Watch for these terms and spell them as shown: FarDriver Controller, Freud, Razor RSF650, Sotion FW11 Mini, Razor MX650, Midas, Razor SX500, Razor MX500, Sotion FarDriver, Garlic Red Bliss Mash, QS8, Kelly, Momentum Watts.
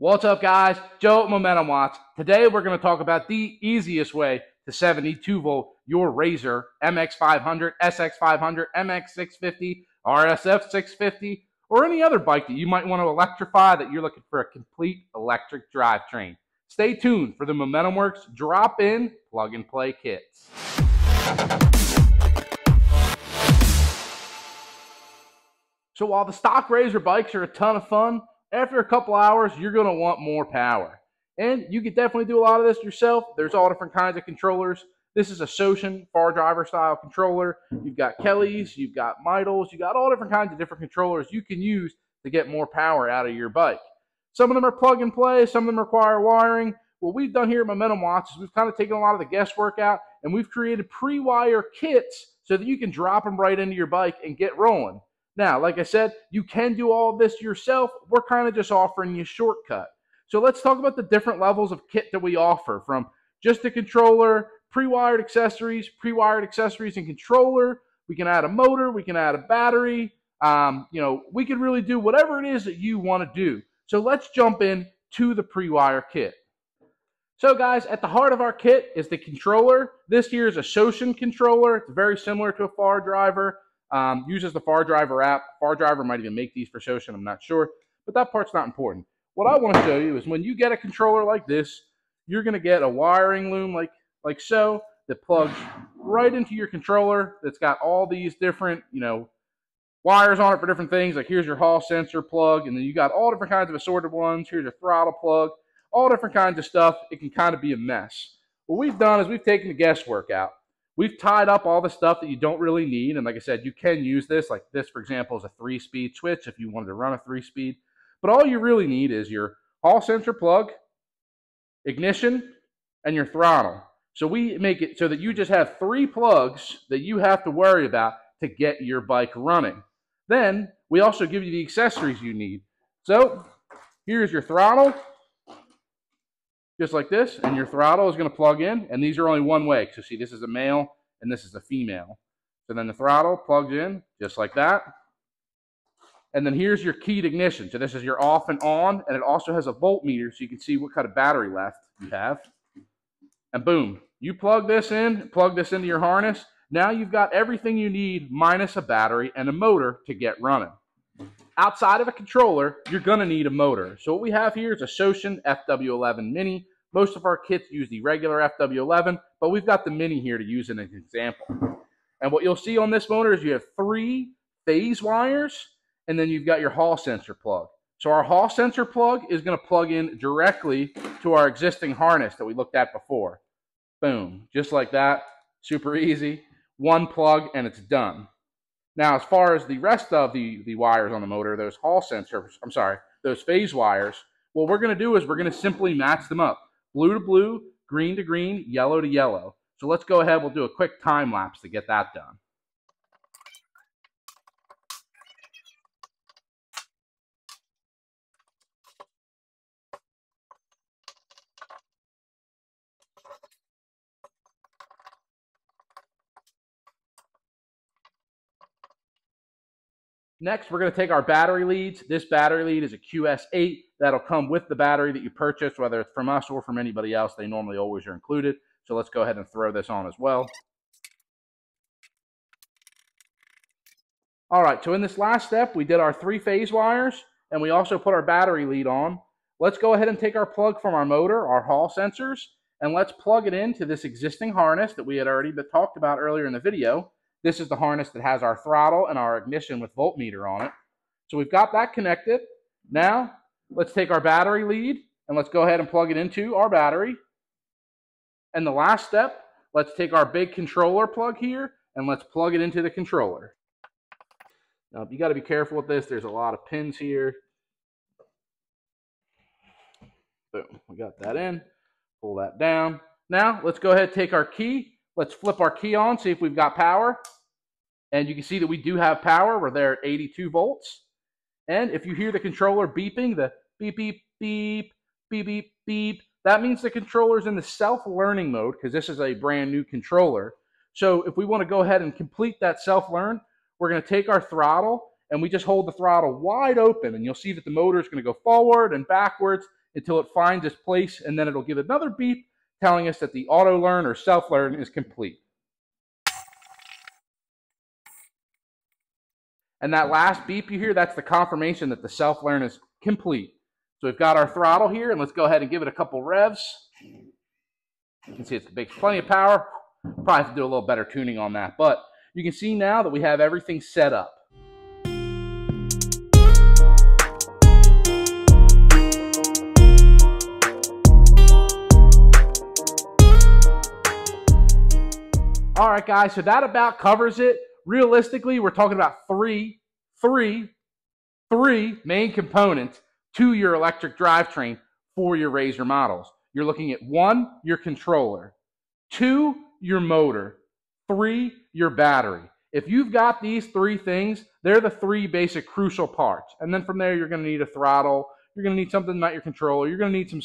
What's up, guys? Joe at Momentum Watts. Today we're going to talk about the easiest way to 72 volt your Razor MX500, SX500, MX650, RSF650, or any other bike that you might want to electrify that you're looking for a complete electric drivetrain. Stay tuned for the Momentum Works drop-in plug-and-play kits. So while the stock Razor bikes are a ton of fun, after a couple hours, you're going to want more power. And you can definitely do a lot of this yourself. There's all different kinds of controllers. This is a Sotion FarDriver style controller. You've got Kelly's, you've got Midas, you got all different controllers you can use to get more power out of your bike. Some of them are plug and play, some of them require wiring. What we've done here at Momentum Watts is we've kind of taken a lot of the guesswork out and we've created pre-wire kits so that you can drop them right into your bike and get rolling. Now, like I said, you can do all this yourself. We're kind of just offering you a shortcut. So let's talk about the different levels of kit that we offer, from just a controller, pre-wired accessories and controller. We can add a motor, we can add a battery. You know, we can really do whatever it is that you want to do. So let's jump in to the pre-wire kit. So guys, at the heart of our kit is the controller. This here is a Sotion controller. It's very similar to a FarDriver. Uses the FarDriver app. FarDriver might even make these for Sotion, I'm not sure, but that part's not important. What I want to show you is when you get a controller like this, you're going to get a wiring loom like so that plugs right into your controller. That's got all these different, you know, wires on it for different things. Like here's your hall sensor plug, and then you got all different kinds of assorted ones. Here's your throttle plug, all different kinds of stuff. It can kind of be a mess. What we've done is we've taken the guesswork out. We've tied up all the stuff that you don't really need, and like I said, you can use this. Like this, for example, is a 3-speed switch if you wanted to run a 3-speed. But all you really need is your hall sensor plug, ignition, and your throttle. So we make it so that you just have 3 plugs that you have to worry about to get your bike running. Then we also give you the accessories you need. So here's your throttle, just like this, and your throttle is going to plug in, and these are only one way. So see, this is a male and this is a female. So then the throttle plugs in just like that. And then here's your keyed ignition. So this is your off and on, and it also has a voltmeter so you can see what kind of battery left you have. And boom, you plug this in, plug this into your harness. Now you've got everything you need minus a battery and a motor to get running. Outside of a controller, you're going to need a motor. So what we have here is a Sotion FW11 Mini. Most of our kits use the regular FW11, but we've got the Mini here to use in an example. And what you'll see on this motor is you have 3 phase wires, and then you've got your hall sensor plug. So our hall sensor plug is going to plug in directly to our existing harness that we looked at before. Boom, just like that, super easy. 1 plug and it's done. Now, as far as the rest of the wires on the motor, those hall sensors, I'm sorry, those phase wires, what we're going to do is we're going to simply match them up. Blue to blue, green to green, yellow to yellow. So let's go ahead, we'll do a quick time lapse to get that done. Next, we're going to take our battery leads. This battery lead is a QS8. That'll come with the battery that you purchased, whether it's from us or from anybody else. They normally always are included. So let's go ahead and throw this on as well. All right, so in this last step, we did our 3 phase wires, and we also put our battery lead on. Let's go ahead and take our plug from our motor, our hall sensors, and let's plug it into this existing harness that we had already talked about earlier in the video. This is the harness that has our throttle and our ignition with voltmeter on it. So we've got that connected. Now, let's take our battery lead and let's go ahead and plug it into our battery. And the last step, let's take our big controller plug here and let's plug it into the controller. Now, you got to be careful with this. There's a lot of pins here. Boom, we got that in. Pull that down. Now, let's go ahead and take our key. Let's flip our key on, see if we've got power. And you can see that we do have power. We're there at 82 volts. And if you hear the controller beeping, the beep, beep, beep, beep, beep, beep, that means the controller's in the self-learning mode because this is a brand new controller. So if we want to go ahead and complete that self-learn, we're going to take our throttle and we just hold the throttle wide open. And you'll see that the motor is going to go forward and backwards until it finds its place, and then it'll give another beep telling us that the auto learn or self learn is complete. And that last beep you hear, that's the confirmation that the self learn is complete. So we've got our throttle here, and let's go ahead and give it a couple revs. You can see it makes plenty of power. Probably have to do a little better tuning on that, but you can see now that we have everything set up. All right, guys, so that about covers it. Realistically, we're talking about three main components to your electric drivetrain for your Razor models. You're looking at 1, your controller, 2, your motor, 3, your battery. If you've got these 3 things, they're the 3 basic crucial parts. And then from there, you're going to need a throttle. You're going to need something about your controller. You're going to need some